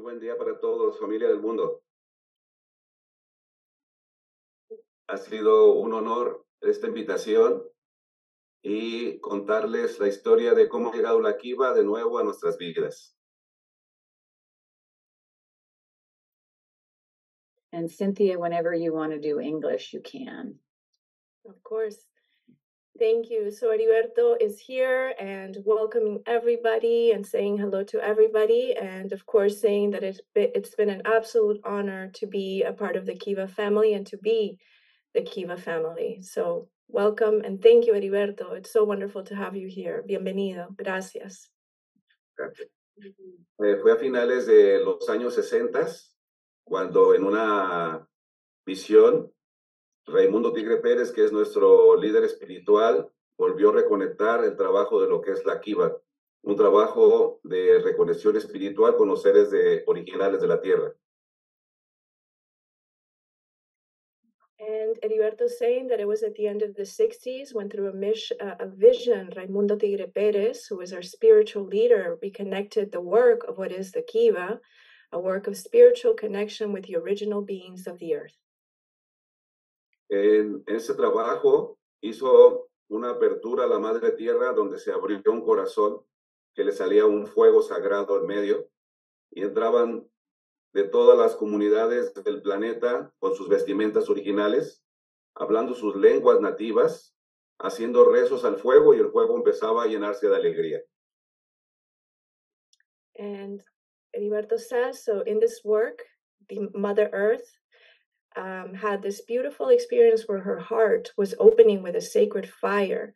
Muy buen día para todos, familia del mundo. Ha sido un honor esta invitación y contarles la historia de cómo ha llegado la Kiva de nuevo a nuestras vidas. And Cynthia, whenever you want to do English, you can. Of course. Thank you. So Heriberto is here and welcoming everybody and saying hello to everybody. And of course, saying that it's been an absolute honor to be a part of the Kiva family and to be the Kiva family. So welcome and thank you, Heriberto. It's so wonderful to have you here. Bienvenido. Gracias. Fue a finales de los años 60s cuando en una visión Raimundo Tigre-Perez, que es nuestro líder espiritual, volvió a reconectar el trabajo de lo que es la Kiva, un trabajo de reconexión espiritual con los seres originales de la Tierra. And Heriberto saying that it was at the end of the 60s when through a vision, Raimundo Tigre-Perez, who is our spiritual leader, reconnected the work of what is the Kiva, a work of spiritual connection with the original beings of the earth. En ese trabajo hizo una apertura a la Madre Tierra donde se abrió un corazón que le salía un fuego sagrado en medio y entraban de todas las comunidades del planeta con sus vestimentas originales, hablando sus lenguas nativas, haciendo rezos al fuego y el fuego empezaba a llenarse de alegría. And Heriberto says, so in this work, the Mother Earth had this beautiful experience where her heart was opening with a sacred fire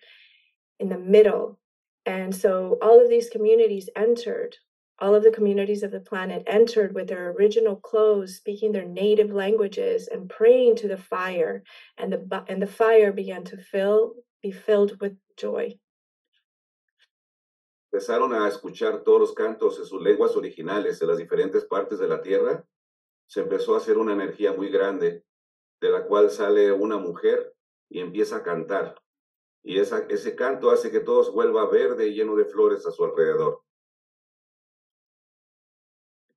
in the middle. And so all of these communities entered, all of the communities of the planet entered with their original clothes, speaking their native languages and praying to the fire. And the fire began to be filled with joy. Empezaron a escuchar todos los cantos en sus lenguas originales de las diferentes partes de la Tierra. Se empezó a hacer una energía muy grande, de la cual sale una mujer y empieza a cantar. Y ese canto hace que todo vuelva verde y lleno de flores a su alrededor.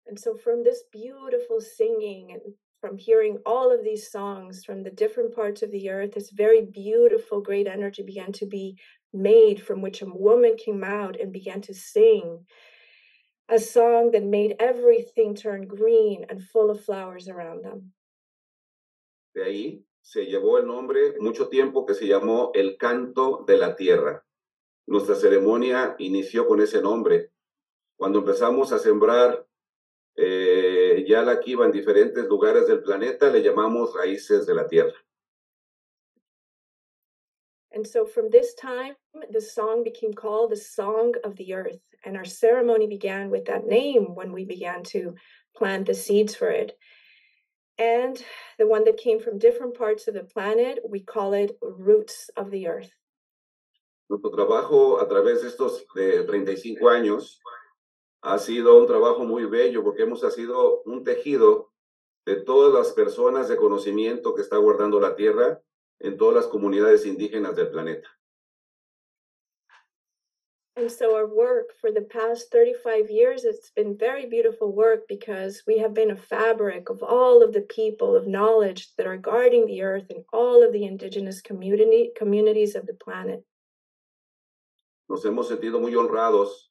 And so from this beautiful singing and from hearing all of these songs from the different parts of the earth, this very beautiful, great energy began to be made from which a woman came out and began to sing. A song that made everything turn green and full of flowers around them. De ahí se llevó el nombre mucho tiempo que se llamó el canto de la tierra. Nuestra ceremonia inició con ese nombre. Cuando empezamos a sembrar ya la Kiva en diferentes lugares del planeta, le llamamos Raíces de la Tierra. And so from this time, the song became called the Song of the Earth. And our ceremony began with that name when we began to plant the seeds for it. And the one that came from different parts of the planet, we call it Roots of the Earth. Nuestro trabajo a través de estos 35 años ha sido un trabajo muy bello porque hemos sido un tejido de todas las personas de conocimiento que está guardando la Tierra en todas las comunidades indígenas del planeta. And so our work for the past 35 years, it's been very beautiful work because we have been a fabric of all of the people of knowledge that are guarding the earth and all of the indigenous communities of the planet. Nos hemos sentido muy honrados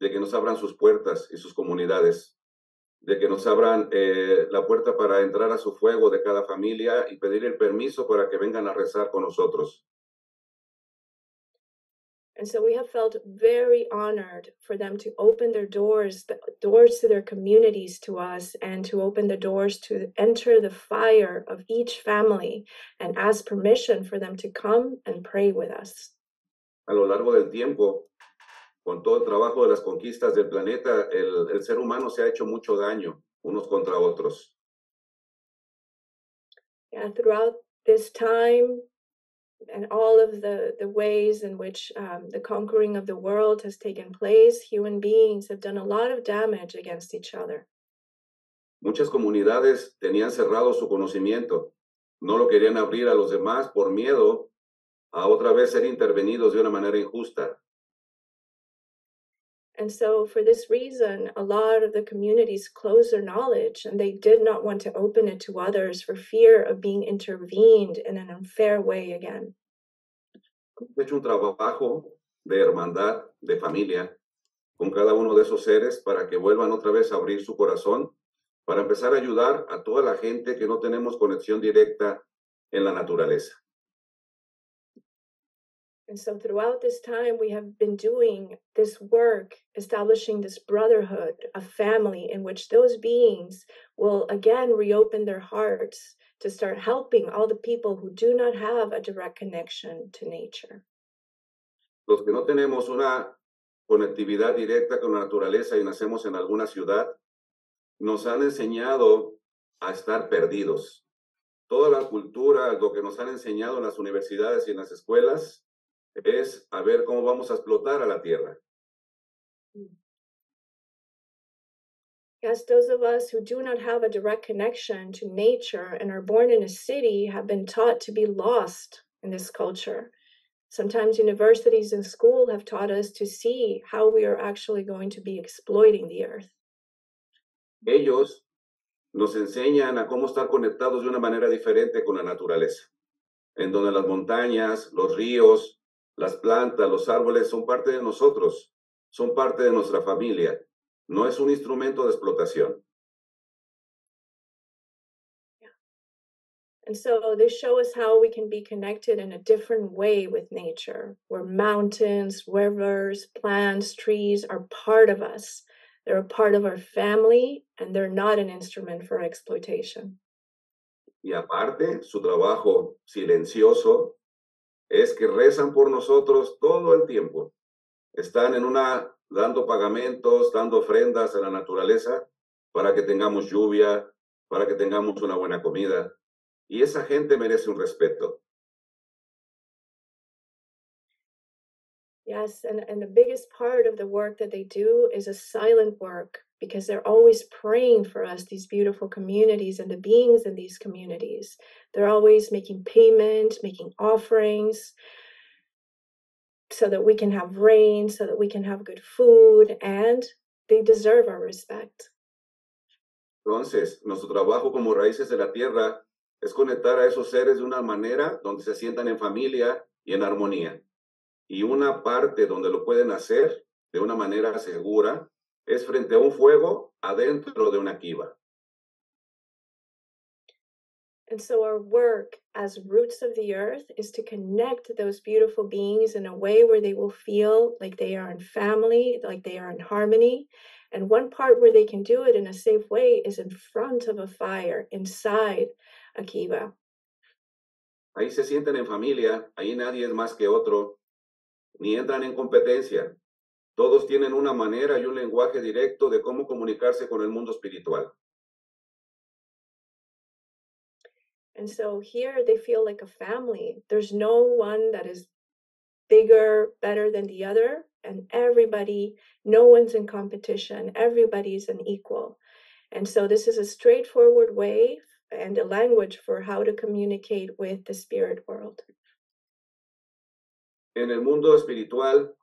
de que nos abran sus puertas y sus comunidades, de que nos abran la puerta para entrar a su fuego de cada familia y pedir el permiso para que vengan a rezar con nosotros. And so we have felt very honored for them to open their doors, the doors to their communities to us, and to open the doors to enter the fire of each family and ask permission for them to come and pray with us. A lo largo del tiempo, con todo el trabajo de las conquistas del planeta, el ser humano se ha hecho mucho daño unos contra otros. Yeah, throughout this time, and all of the ways in which the conquering of the world has taken place, human beings have done a lot of damage against each other. Muchas comunidades tenían cerrado su conocimiento. No lo querían abrir a los demás por miedo a otra vez ser intervenidos de una manera injusta. And so for this reason, a lot of the communities closed their knowledge, and they did not want to open it to others for fear of being intervened in an unfair way again. He hecho un trabajo de hermandad, de familia, con cada uno de esos seres para que vuelvan otra vez a abrir su corazón, para empezar a ayudar a toda la gente que no tenemos conexión directa en la naturaleza. And so throughout this time, we have been doing this work, establishing this brotherhood, a family in which those beings will again reopen their hearts to start helping all the people who do not have a direct connection to nature. Los que no tenemos una conectividad directa con la naturaleza y nacemos en alguna ciudad, nos han enseñado a estar perdidos. Toda la cultura, lo que nos han enseñado en las universidades y en las escuelas, es a ver cómo vamos a explotar a la tierra. Yes, those of us who do not have a direct connection to nature and are born in a city have been taught to be lost in this culture. Sometimes universities and school have taught us to see how we are actually going to be exploiting the earth. Ellos nos enseñan a cómo estar conectados de una manera diferente con la naturaleza, en donde las montañas, los ríos, las plantas, los árboles son parte de nosotros, son parte de nuestra familia. No es un instrumento de explotación. Yeah. And so they show us how we can be connected in a different way with nature, where mountains, rivers, plants, trees are part of us. They're a part of our family, and they're not an instrument for exploitation. Y aparte, su trabajo silencioso es que rezan por nosotros todo el tiempo. Están en una, dando pagamentos, dando ofrendas a la naturaleza para que tengamos lluvia, para que tengamos una buena comida. Y esa gente merece un respeto. Yes, and the biggest part of the work that they do is a silent work, because they're always praying for us, these beautiful communities and the beings in these communities. They're always making payment, making offerings, so that we can have rain, so that we can have good food, and they deserve our respect. Entonces, nuestro trabajo como Raíces de la Tierra es conectar a esos seres de una manera donde se sientan en familia y en armonía. Y una parte donde lo pueden hacer de una manera segura es frente a un fuego adentro de una kiva. And so our work as roots of the earth is to connect those beautiful beings in a way where they will feel like they are in family, like they are in harmony. And one part where they can do it in a safe way is in front of a fire, inside a kiva. Ahí se sienten en familia, ahí nadie es más que otro, ni entran en competencia. Todos tienen una manera y un lenguaje directo de cómo comunicarse con el mundo espiritual. And so here they feel like a family. There's no one that is bigger, better than the other, and everybody, no one's in competition. Everybody's an equal. And so this is a straightforward way and a language for how to communicate with the spirit world. En el mundo espiritual,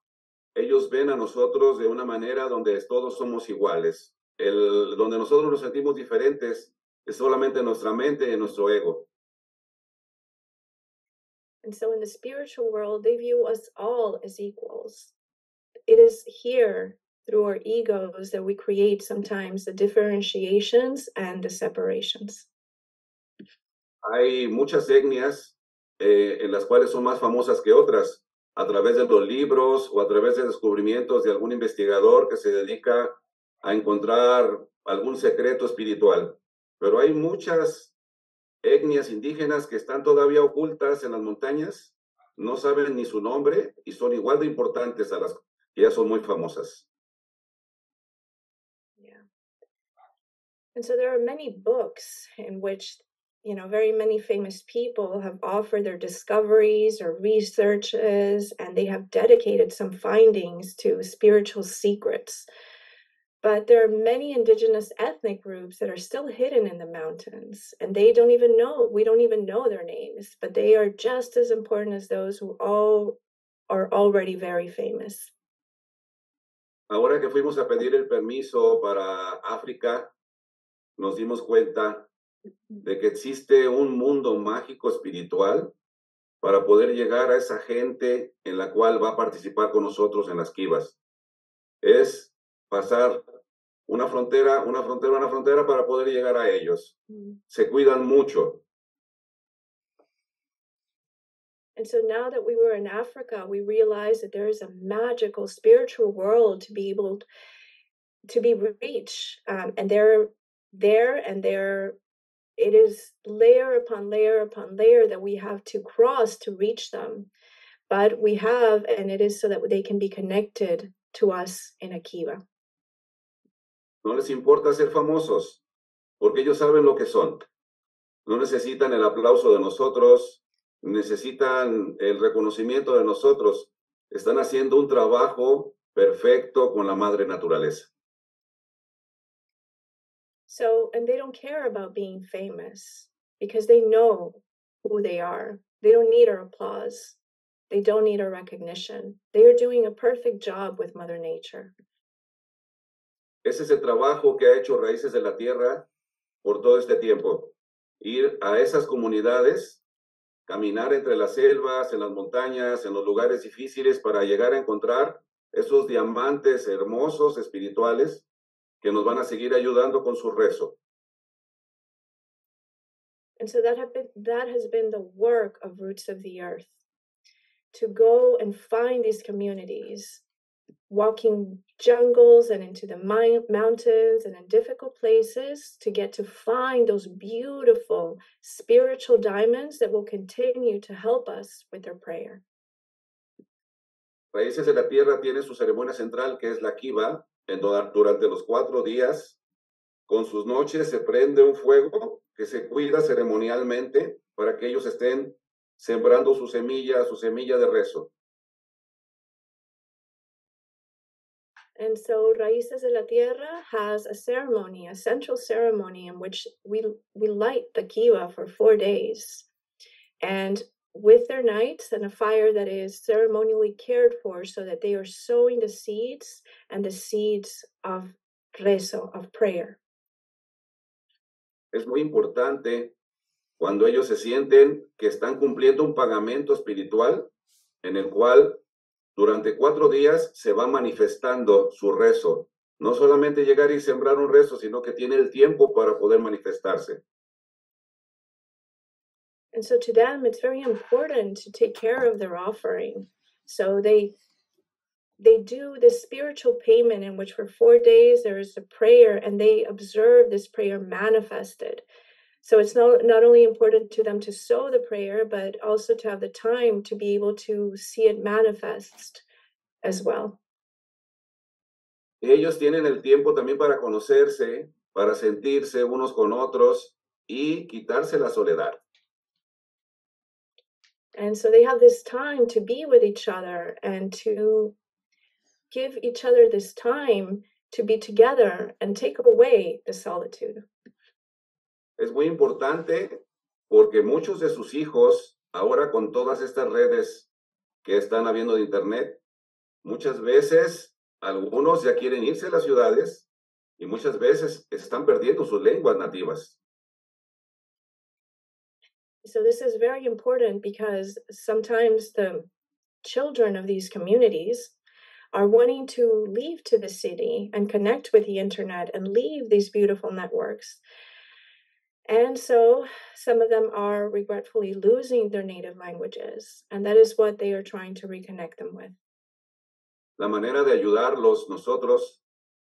ellos ven a nosotros de una manera donde todos somos iguales. Donde nosotros nos sentimos diferentes es solamente nuestra mente y nuestro ego. And so in the spiritual world, they view us all as equals. It is here, through our egos, that we create sometimes the differentiations and the separations. Hay muchas etnias en las cuales son más famosas que otras, a través de los libros o a través de descubrimientos de algún investigador que se dedica a encontrar algún secreto espiritual. Pero hay muchas etnias indígenas que están todavía ocultas en las montañas, no saben ni su nombre y son igual de importantes a las que ya son muy famosas. Yeah. And so there are many books in which very many famous people have offered their discoveries or researches, and they have dedicated some findings to spiritual secrets. But there are many indigenous ethnic groups that are still hidden in the mountains, and they don't even know, we don't even know their names, but they are just as important as those who all are already very famous. Ahora que fuimos a pedir el permiso para África, nos dimos cuenta de que existe un mundo mágico espiritual para poder llegar a esa gente en la cual va a participar con nosotros en las Kivas. Es pasar una frontera, una frontera, una frontera para poder llegar a ellos. Se cuidan mucho. And so now that we were in Africa, we realized that there is a magical spiritual world to be able to be reached. And there it is layer upon layer upon layer that we have to cross to reach them. But we have, and it is so that they can be connected to us in a Kiva. No les importa ser famosos, porque ellos saben lo que son. No necesitan el aplauso de nosotros. Necesitan el reconocimiento de nosotros. Están haciendo un trabajo perfecto con la madre naturaleza. So, and they don't care about being famous because they know who they are. They don't need our applause. They don't need our recognition. They are doing a perfect job with Mother Nature. Ese es el trabajo que ha hecho Raíces de la Tierra por todo este tiempo. Ir a esas comunidades, caminar entre las selvas, en las montañas, en los lugares difíciles para llegar a encontrar esos diamantes hermosos, espirituales, que nos van a seguir ayudando con su rezo. And so that has been the work of Roots of the Earth, to go and find these communities, walking jungles and into the mountains and in difficult places to get to find those beautiful spiritual diamonds that will continue to help us with their prayer. Raíces de la Tierra tiene su ceremonia central, que es la Kiva, en donde durante los 4 días, con sus noches, se prende un fuego que se cuida ceremonialmente para que ellos estén sembrando su semilla de rezo. And so Raíces de la Tierra has a ceremony, a central ceremony in which we light the Kiva for 4 days. And with their nights and a fire that is ceremonially cared for so that they are sowing the seeds and the seeds of rezo, of prayer. Es muy importante cuando ellos se sienten que están cumpliendo un pagamento espiritual en el cual durante 4 días se va manifestando su rezo. No solamente llegar y sembrar un rezo, sino que tiene el tiempo para poder manifestarse. And so to them, it's very important to take care of their offering. So they do the spiritual payment in which for 4 days there is a prayer and they observe this prayer manifested. So it's not only important to them to sow the prayer, but also to have the time to be able to see it manifest as well. Ellos tienen el tiempo también para conocerse, para sentirse unos con otros y quitarse la soledad. And so they have this time to be with each other and to give each other this time to be together and take away the solitude. Es muy importante porque muchos de sus hijos, ahora con todas estas redes que están habiendo de internet, muchas veces algunos ya quieren irse a las ciudades y muchas veces están perdiendo sus lenguas nativas. So this is very important because sometimes the children of these communities are wanting to leave to the city and connect with the internet and leave these beautiful networks. And so some of them are regretfully losing their native languages, and that is what they are trying to reconnect them with. La manera de ayudarlos nosotros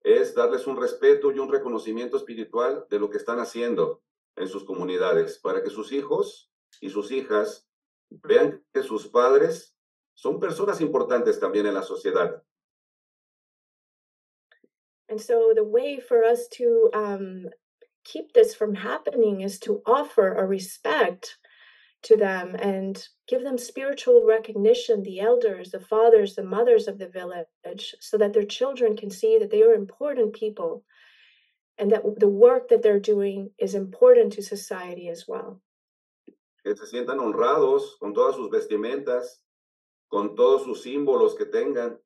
es darles un respeto y un reconocimiento espiritual de lo que están haciendo en sus comunidades, para que sus hijos y sus hijas vean que sus padres son personas importantes también en la sociedad. And so the way for us to keep this from happening is to offer a respect to them and give them spiritual recognition, the elders, the fathers, the mothers of the village, so that their children can see that they are important people and that the work that they're doing is important to society as well. Que se sientan honrados con todas sus vestimentas, con todos sus símbolos que tengan,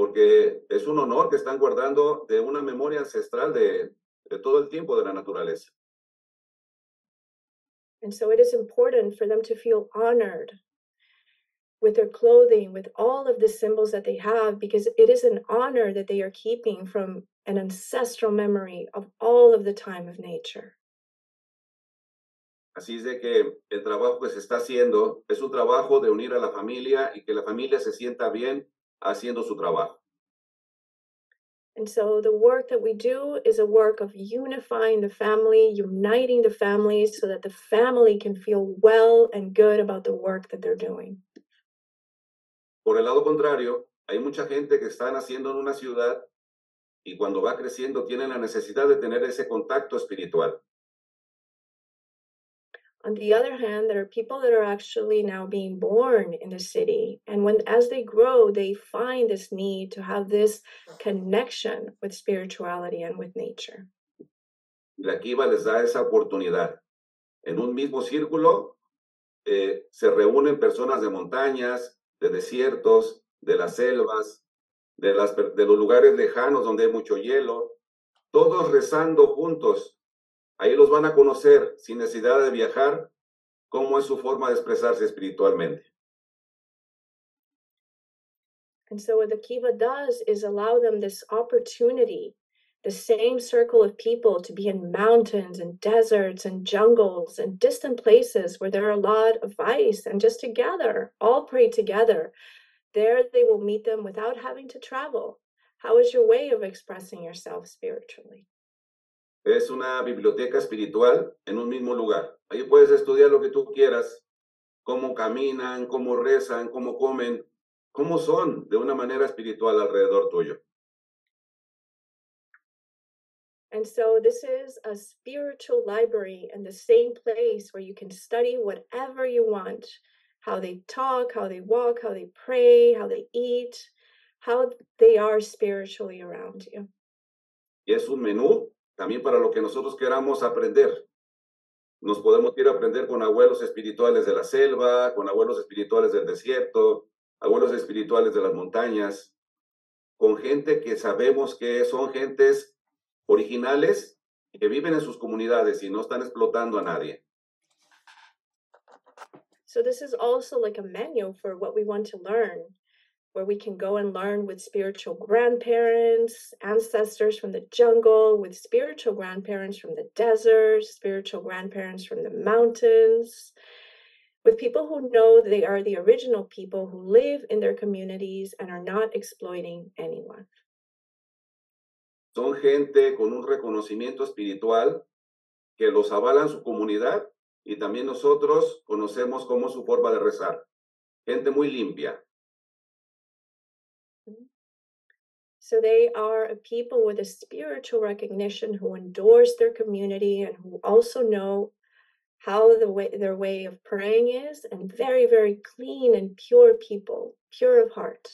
porque es un honor que están guardando de una memoria ancestral de todo el tiempo de la naturaleza. And so it is important for them to feel honored with their clothing, with all of the symbols that they have, because it is an honor that they are keeping from an ancestral memory of all of the time of nature. Así es de que el trabajo que se está haciendo es un trabajo de unir a la familia y que la familia se sienta bien haciendo su trabajo. And so the work that we do is a work of unifying the family, uniting the family so that the family can feel well and good about the work that they're doing. Por el lado contrario, hay mucha gente que están haciendo en una ciudad y cuando va creciendo tienen la necesidad de tener ese contacto espiritual. On the other hand, there are people that are actually now being born in the city. And as they grow, they find this need to have this connection with spirituality and with nature. La Kiva les da esa oportunidad. En un mismo círculo se reúnen personas de montañas, de desiertos, de las selvas, de los lugares lejanos donde hay mucho hielo. Todos rezando juntos. Ahí los van a conocer, sin necesidad de viajar, cómo es su forma de expresarse espiritualmente. And so what the Kiva does is allow them this opportunity, the same circle of people to be in mountains and deserts and jungles and distant places where there are a lot of ice, and just to gather, all pray together. There they will meet them without having to travel. How is your way of expressing yourself spiritually? Es una biblioteca espiritual en un mismo lugar. Ahí puedes estudiar lo que tú quieras, cómo caminan, cómo rezan, cómo comen, cómo son de una manera espiritual alrededor tuyo. And so this is a spiritual library in the same place where you can study whatever you want, how they talk, how they walk, how they pray, how they eat, how they are spiritually around you. Y es un menú también para lo que nosotros queramos aprender. Nos podemos ir a aprender con abuelos espirituales de la selva, con abuelos espirituales del desierto, abuelos espirituales de las montañas, con gente que sabemos que son gentes originales que viven en sus comunidades y no están explotando a nadie. So this is also like a menu for what we want to learn, where we can go and learn with spiritual grandparents, ancestors from the jungle, with spiritual grandparents from the desert, spiritual grandparents from the mountains, with people who know they are the original people who live in their communities and are not exploiting anyone. Son gente con un reconocimiento espiritual que los avalan su comunidad y también nosotros conocemos cómo su forma de rezar. Gente muy limpia. So they are a people with a spiritual recognition who endorse their community and who also know how their way of praying is, and very, very clean and pure people, pure of heart.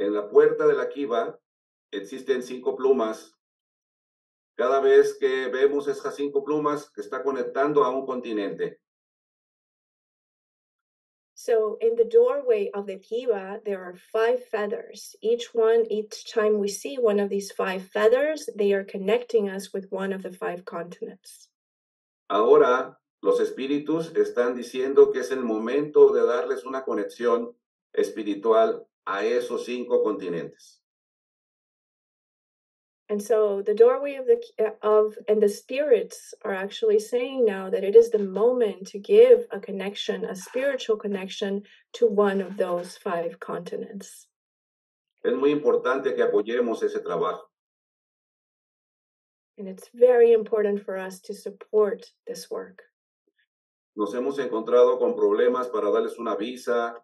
En la puerta de la Kiva existen 5 plumas. Cada vez que vemos esas 5 plumas, está conectando a un continente. So in the doorway of the Kiva, there are 5 feathers. Each time we see one of these 5 feathers, they are connecting us with one of the 5 continents. Ahora, los espíritus están diciendo que es el momento de darles una conexión espiritual a esos 5 continentes. And so the doorway of the spirits are actually saying now that it is the moment to give a connection, a spiritual connection to one of those 5 continents. Es muy importante que apoyemos ese trabajo. And it's very important for us to support this work. Nos hemos encontrado con problemas para darles una visa,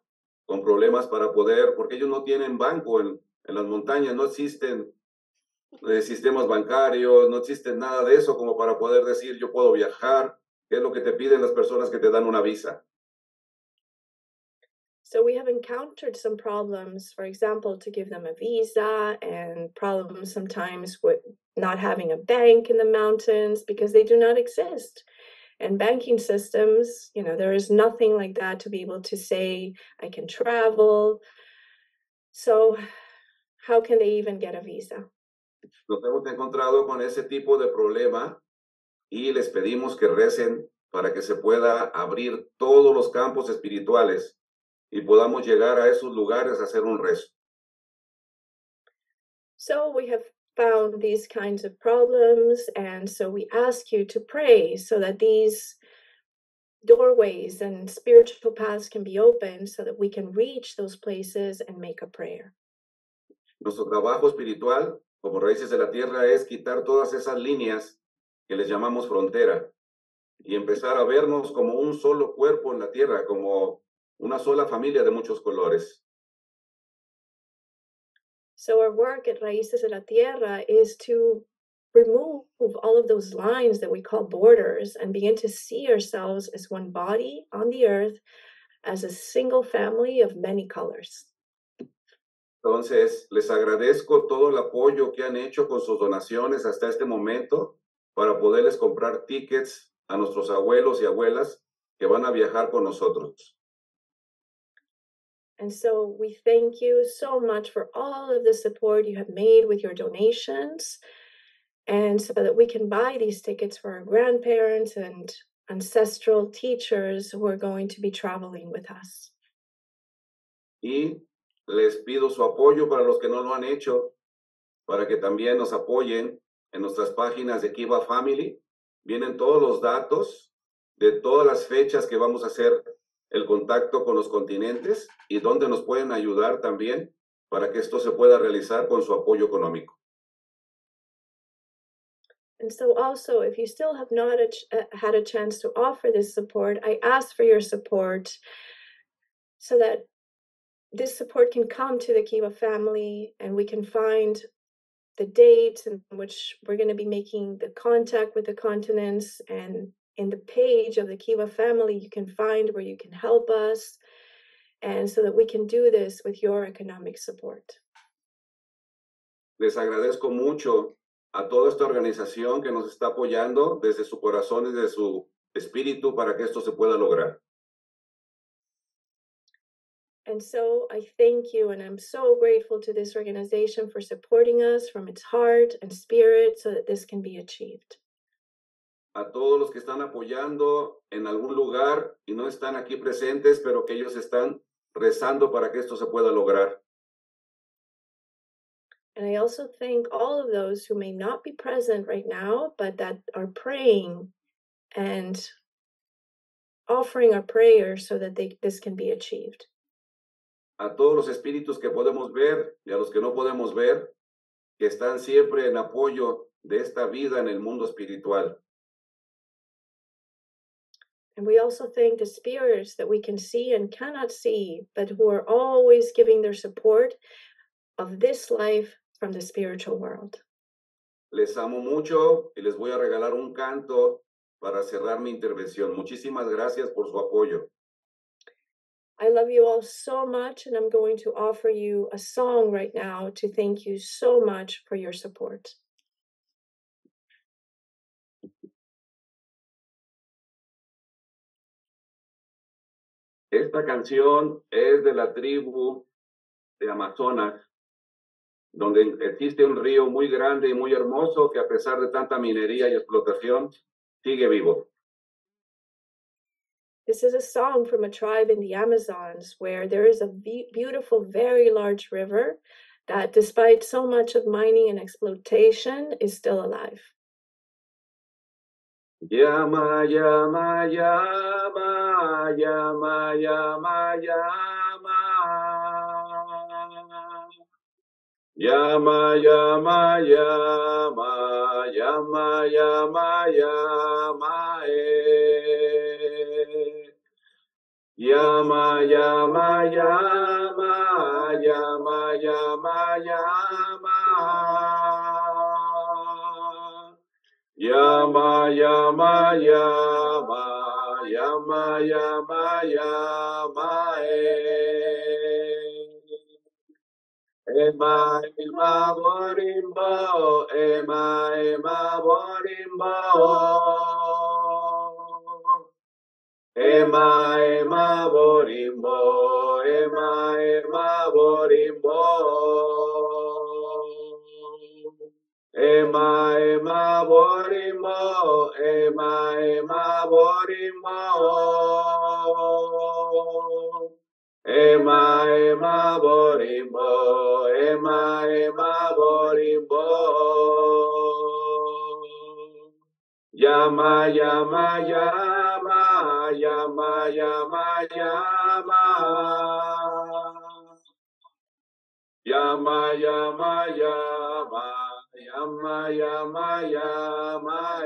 con problemas para poder, porque ellos no tienen banco en las montañas, no existen sistemas bancarios, no existe nada de eso como para poder decir yo puedo viajar, que es lo que te piden las personas que te dan una visa. So we have encountered some problems, for example, to give them a visa, and problems sometimes with not having a bank in the mountains because they do not exist. And banking systems, there is nothing like that to be able to say I can travel. So, how can they even get a visa? Nos hemos encontrado con ese tipo de problema y les pedimos que recen para que se pueda abrir todos los campos espirituales y podamos llegar a esos lugares a hacer un rezo. So we have found these kinds of problems, and so we ask you to pray so that these doorways and spiritual paths can be opened so that we can reach those places and make a prayer. Nuestro trabajo espiritual como Raíces de la Tierra es quitar todas esas líneas que les llamamos frontera y empezar a vernos como un solo cuerpo en la tierra, como una sola familia de muchos colores. So our work at Raíces de la Tierra is to remove all of those lines that we call borders and begin to see ourselves as one body on the earth, as a single family of many colors. Entonces, les agradezco todo el apoyo que han hecho con sus donaciones hasta este momento para poderles comprar tickets a nuestros abuelos y abuelas que van a viajar con nosotros. And so we thank you so much for all of the support you have made with your donations, and so that we can buy these tickets for our grandparents and ancestral teachers who are going to be traveling with us. Y les pido su apoyo para los que no lo han hecho, para que también nos apoyen en nuestras páginas de Kiva Family. Vienen todos los datos de todas las fechas que vamos a hacer el contacto con los continentes y donde nos pueden ayudar también para que esto se pueda realizar con su apoyo económico. And so also, if you still have not had a chance to offer this support, I ask for your support so that this support can come to the Kiva family and we can find the dates in which we're going to be making the contact with the continents. And in the page of the Kiva family, you can find where you can help us, and so that we can do this with your economic support. Les agradezco mucho a toda esta organización que nos está apoyando desde su corazón y desde su espíritu para que esto se pueda lograr. And so I thank you, and I'm so grateful to this organization for supporting us from its heart and spirit so that this can be achieved. A todos los que están apoyando en algún lugar y no están aquí presentes, pero que ellos están rezando para que esto se pueda lograr. And I also thank all of those who may not be present right now, but that are praying and offering a prayer so that this can be achieved. A todos los espíritus que podemos ver y a los que no podemos ver, que están siempre en apoyo de esta vida en el mundo espiritual. And we also thank the spirits that we can see and cannot see, but who are always giving their support of this life from the spiritual world. Les amo mucho y les voy a regalar un canto para cerrar mi intervención. Muchísimas gracias por su apoyo. I love you all so much, and I'm going to offer you a song right now to thank you so much for your support. Esta canción es de la tribu de Amazonas, donde existe un río muy grande y muy hermoso que a pesar de tanta minería y explotación, sigue vivo. This is a song from a tribe in the Amazons where there is a beautiful, very large river that, despite so much of mining and exploitation, is still alive. Llama, llama, llama, llama, llama, llama. Llama, llama, llama, llama, llama, llama, Llama, llama, llama, llama, llama, llama. Llama, llama, llama, llama, llama, llama, Ema, borimbao, ema, borimbao. Ema, ema, borimbo, ema, ema, borimbo. Ema, ema, borimbo, ema, ema, borimbo. Ema, ema, borimbo, ema, ema, borimbo. Llama, llama, llama, llama, llama, llama. Llama, llama, llama, llama, llama, llama,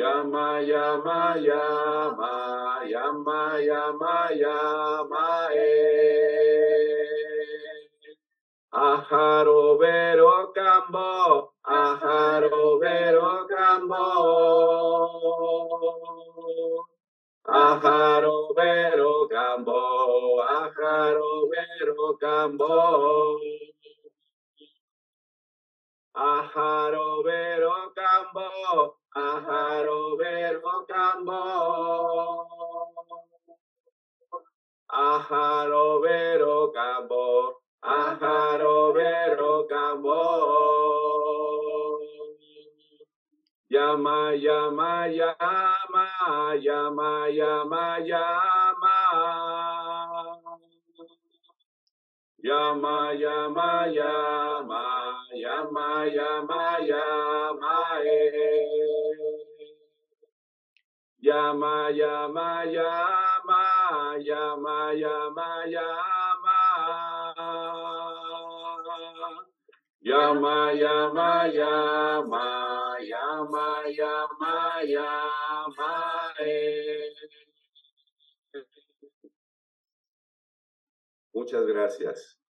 Llama, llama, llama, llama, llama, llama. Llama, llama, llama, llama, llama, llama, Ajarobero cambo, ajarobero cambo. Ajarobero cambo, ajarobero cambo. Ajarobero cambo, ajarobero cambo. Ajarobero cambo, ajarobero cambo. Llama, llama, llama, llama, llama, llama. Llama, llama, llama, llama, llama, llama, Llama, llama, llama, llama, llama, llama. Llama, llama, llama, llama, llama, llama, Muchas gracias.